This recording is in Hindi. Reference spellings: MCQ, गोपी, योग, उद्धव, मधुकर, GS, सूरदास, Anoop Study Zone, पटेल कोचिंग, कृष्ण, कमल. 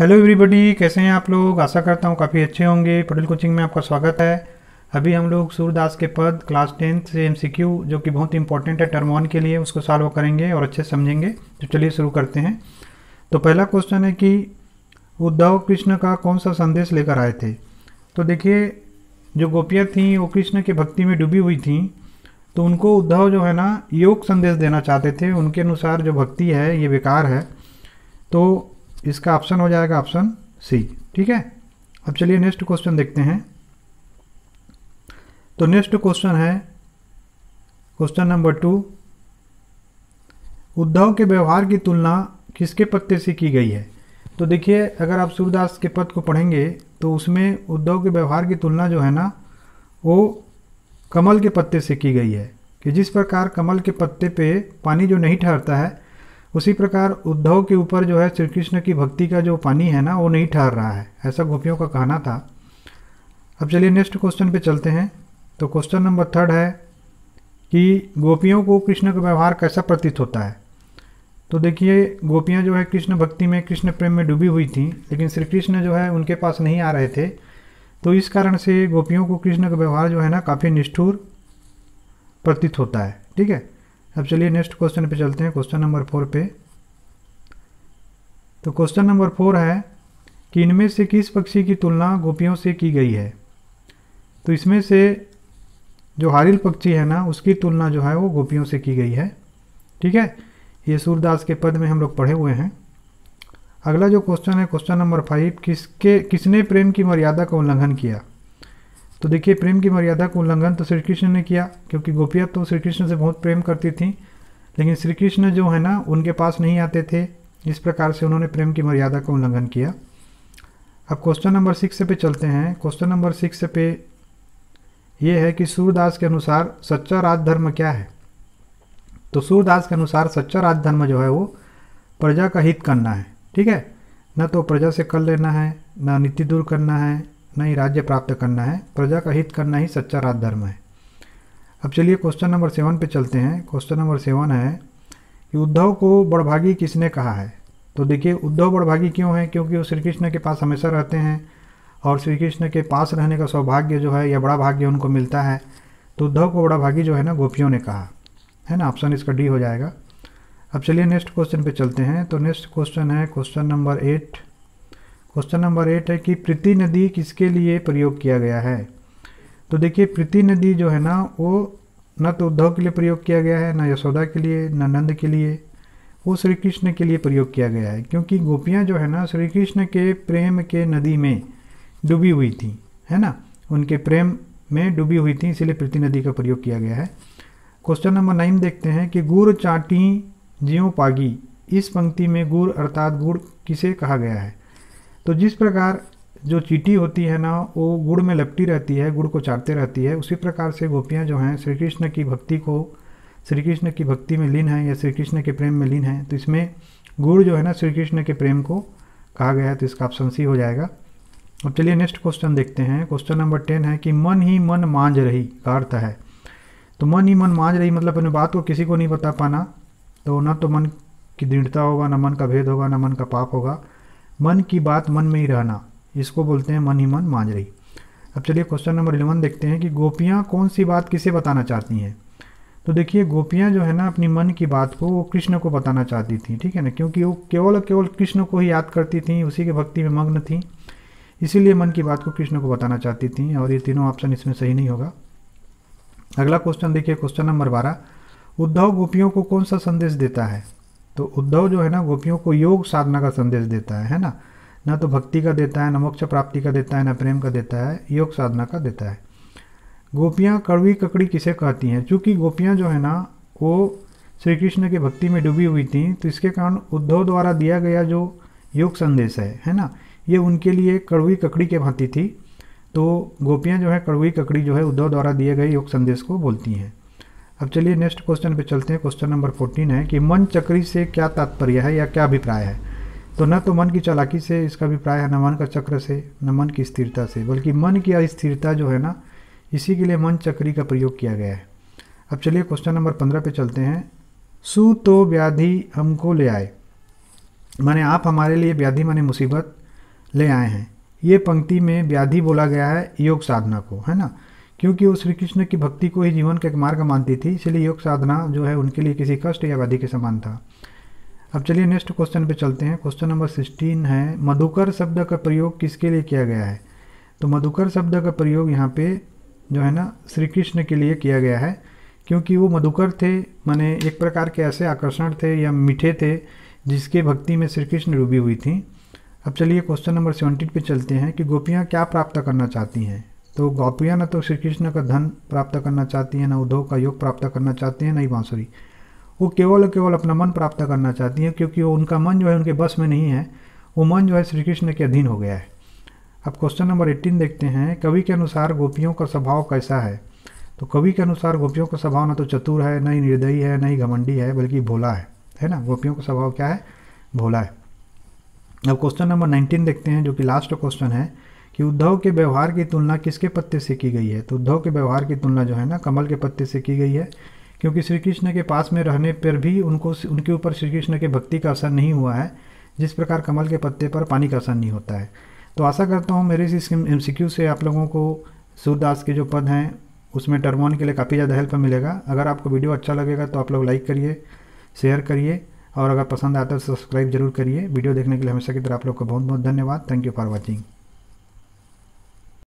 हेलो एवरीबॉडी, कैसे हैं आप लोग। आशा करता हूँ काफ़ी अच्छे होंगे। पटेल कोचिंग में आपका स्वागत है। अभी हम लोग सूरदास के पद क्लास 10 से एमसीक्यू जो कि बहुत इंपॉर्टेंट है टर्म 1 के लिए, उसको सॉल्व करेंगे और अच्छे से समझेंगे। तो चलिए शुरू करते हैं। तो पहला क्वेश्चन है कि उद्धव कृष्ण का कौन सा संदेश लेकर आए थे। तो देखिए, जो गोपियाँ थीं वो कृष्ण की भक्ति में डूबी हुई थीं, तो उनको उद्धव जो है ना योग संदेश देना चाहते थे। उनके अनुसार जो भक्ति है ये बेकार है, तो इसका ऑप्शन हो जाएगा ऑप्शन सी। ठीक है, अब चलिए नेक्स्ट क्वेश्चन देखते हैं। तो नेक्स्ट क्वेश्चन है क्वेश्चन नंबर 2, उद्धव के व्यवहार की तुलना किसके पत्ते से की गई है। तो देखिए, अगर आप सूरदास के पद को पढ़ेंगे तो उसमें उद्धव के व्यवहार की तुलना जो है ना वो कमल के पत्ते से की गई है कि जिस प्रकार कमल के पत्ते पे पानी जो नहीं ठहरता है उसी प्रकार उद्धव के ऊपर जो है श्री कृष्ण की भक्ति का जो पानी है ना वो नहीं ठहर रहा है, ऐसा गोपियों का कहना था। अब चलिए नेक्स्ट क्वेश्चन पे चलते हैं। तो क्वेश्चन नंबर 3 है कि गोपियों को कृष्ण का व्यवहार कैसा प्रतीत होता है। तो देखिए, गोपियाँ जो है कृष्ण भक्ति में कृष्ण प्रेम में डूबी हुई थी, लेकिन श्री कृष्ण जो है उनके पास नहीं आ रहे थे, तो इस कारण से गोपियों को कृष्ण का व्यवहार जो है ना काफ़ी निष्ठुर प्रतीत होता है। ठीक है, अब चलिए नेक्स्ट क्वेश्चन पे चलते हैं, क्वेश्चन नंबर 4 पे। तो क्वेश्चन नंबर 4 है कि इनमें से किस पक्षी की तुलना गोपियों से की गई है। तो इसमें से जो हारिल पक्षी है ना उसकी तुलना जो है वो गोपियों से की गई है। ठीक है, ये सूरदास के पद में हम लोग पढ़े हुए हैं। अगला जो क्वेश्चन है क्वेश्चन नंबर 5, किसने प्रेम की मर्यादा का उल्लंघन किया। तो देखिए, प्रेम की मर्यादा का उल्लंघन तो श्री कृष्ण ने किया, क्योंकि गोपियाँ तो श्री कृष्ण से बहुत प्रेम करती थीं, लेकिन श्री कृष्ण जो है ना उनके पास नहीं आते थे, इस प्रकार से उन्होंने प्रेम की मर्यादा का उल्लंघन किया। अब क्वेश्चन नंबर 6 पे चलते हैं। क्वेश्चन नंबर 6 पे यह है कि सूरदास के अनुसार सच्चा राजधर्म क्या है। तो सूरदास के अनुसार सच्चा राजधर्म जो है वो प्रजा का हित करना है। ठीक है, न तो प्रजा से कर लेना है, ना नीति दूर करना है, नहीं राज्य प्राप्त करना है, प्रजा का हित करना ही सच्चा राजधर्म है। अब चलिए क्वेश्चन नंबर 7 पे चलते हैं। क्वेश्चन नंबर 7 है कि उद्धव को बड़भागी किसने कहा है। तो देखिए, उद्धव बड़भागी क्यों है, क्योंकि वो श्री कृष्ण के पास हमेशा रहते हैं और श्री कृष्ण के पास रहने का सौभाग्य जो है या बड़ा भाग्य उनको मिलता है, तो उद्धव को बड़भागी जो है ना गोपियों ने कहा है ना, ऑप्शन इसका डी हो जाएगा। अब चलिए नेक्स्ट क्वेश्चन पे चलते हैं। तो नेक्स्ट क्वेश्चन है क्वेश्चन नंबर 8। क्वेश्चन नंबर 8 है कि प्रीति नदी किसके लिए प्रयोग किया गया है। तो देखिए, प्रीति नदी जो है ना वो न तो उद्धव के लिए प्रयोग किया गया है, ना यशोदा के लिए, ना नंद के लिए, वो श्री कृष्ण के लिए प्रयोग किया गया है, क्योंकि गोपियाँ जो है ना श्री कृष्ण के प्रेम के नदी में डूबी हुई थी है ना, उनके प्रेम में डूबी हुई थी, इसलिए प्रीति नदी का प्रयोग किया गया है। क्वेश्चन नंबर 9 देखते हैं कि गुड़ चाटी ज्यों पागी, इस पंक्ति में गुड़ अर्थात गुड़ किसे कहा गया है। तो जिस प्रकार जो चींटी होती है ना वो गुड़ में लपटी रहती है, गुड़ को चाटते रहती है, उसी प्रकार से गोपियाँ जो हैं श्री कृष्ण की भक्ति को, श्री कृष्ण की भक्ति में लीन है या श्री कृष्ण के प्रेम में लीन है, तो इसमें गुड़ जो है ना श्री कृष्ण के प्रेम को कहा गया है, तो इसका ऑप्शन सी हो जाएगा। अब चलिए नेक्स्ट क्वेश्चन देखते हैं। क्वेश्चन नंबर 10 है कि मन ही मन मांझ रही का अर्थ है। तो मन ही मन मांझ रही मतलब अपनी बात को किसी को नहीं बता पाना, तो ना तो मन की दृढ़ता होगा, ना मन का भेद होगा, ना मन का पाप होगा, मन की बात मन में ही रहना, इसको बोलते हैं मन ही मन मांझ रही। अब चलिए क्वेश्चन नंबर 11 देखते हैं कि गोपियाँ कौन सी बात किसे बताना चाहती हैं। तो देखिए, गोपियाँ जो है ना अपनी मन की बात को वो कृष्ण को बताना चाहती थी, ठीक है ना, क्योंकि वो केवल केवल कृष्ण को ही याद करती थी, उसी के भक्ति में मग्न थी, इसीलिए मन की बात को कृष्ण को बताना चाहती थी, और ये तीनों ऑप्शन इसमें सही नहीं होगा। अगला क्वेश्चन देखिए क्वेश्चन नंबर 12, उद्धव गोपियों को कौन सा संदेश देता है। तो उद्धव जो है ना गोपियों को योग साधना का संदेश देता है ना, ना तो भक्ति का देता है, ना मोक्ष प्राप्ति का देता है, ना प्रेम का देता है, योग साधना का देता है। गोपियाँ कड़वी ककड़ी किसे कहती हैं, क्योंकि गोपियाँ जो है ना वो श्री कृष्ण की भक्ति में डूबी हुई थी, तो इसके कारण उद्धव द्वारा दिया गया जो योग संदेश है ना ये उनके लिए कड़वी ककड़ी के भांति थी, तो गोपियाँ जो है कड़वी ककड़ी जो है उद्धव द्वारा दिए गए योग संदेश को बोलती हैं। अब चलिए नेक्स्ट क्वेश्चन पे चलते हैं। क्वेश्चन नंबर 14 है कि मन चक्री से क्या तात्पर्य है या क्या अभिप्राय है। तो न तो मन की चालाकी से इसका अभिप्राय है, न मन का चक्र से, न मन की स्थिरता से, बल्कि मन की अस्थिरता जो है ना इसी के लिए मन चक्री का प्रयोग किया गया है। अब चलिए क्वेश्चन नंबर 15 पे चलते हैं। सू तो व्याधि हमको ले आए, माने आप हमारे लिए, व्याधि माने मुसीबत, ले आए हैं। ये पंक्ति में व्याधि बोला गया है योग साधना को, है ना, क्योंकि वो श्री कृष्ण की भक्ति को ही जीवन का एक मार्ग मानती थी, इसलिए योग साधना जो है उनके लिए किसी कष्ट या व्याधि के समान था। अब चलिए नेक्स्ट क्वेश्चन पे चलते हैं। क्वेश्चन नंबर 16 है, मधुकर शब्द का प्रयोग किसके लिए किया गया है? तो मधुकर शब्द का प्रयोग यहाँ पे जो है ना श्री कृष्ण के लिए किया गया है, क्योंकि वो मधुकर थे, माने एक प्रकार के ऐसे आकर्षण थे या मीठे थे जिसके भक्ति में श्री कृष्ण डूबी हुई थी। अब चलिए क्वेश्चन नंबर 17 पे चलते हैं कि गोपियाँ क्या प्राप्त करना चाहती हैं? तो गोपियाँ ना तो श्री कृष्ण का धन प्राप्त करना चाहती हैं, ना उद्धव का योग प्राप्त करना चाहती हैं, ना ही बांसुरी। वो केवल और केवल अपना मन प्राप्त करना चाहती हैं, क्योंकि वो उनका मन जो है उनके बस में नहीं है, वो मन जो है श्री कृष्ण के अधीन हो गया है। अब क्वेश्चन नंबर 18 देखते हैं, कवि के अनुसार गोपियों का स्वभाव कैसा है? तो कवि के अनुसार गोपियों का स्वभाव ना तो चतुर है, ना ही निर्दयी है, ना ही घमंडी है, बल्कि भोला है, है ना। गोपियों का स्वभाव क्या है? भोला है। अब क्वेश्चन नंबर 19 देखते हैं, जो कि लास्ट क्वेश्चन है कि उद्धव के व्यवहार की तुलना किसके पत्ते से की गई है? तो उद्धव के व्यवहार की तुलना जो है ना कमल के पत्ते से की गई है, क्योंकि श्री कृष्ण के पास में रहने पर भी उनको उनके ऊपर श्री कृष्ण के भक्ति का असर नहीं हुआ है, जिस प्रकार कमल के पत्ते पर पानी का असर नहीं होता है। तो आशा करता हूँ मेरे इस MCQ से आप लोगों को सूरदास के जो पद हैं उसमें टर्म 1 के लिए काफ़ी ज़्यादा हेल्प मिलेगा। अगर आपको वीडियो अच्छा लगेगा तो आप लोग लाइक करिए, शेयर करिए, और अगर पसंद आता है तो सब्सक्राइब जरूर करिए। वीडियो देखने के लिए हमेशा की तरह आप लोग को बहुत बहुत धन्यवाद। Thank you for watching.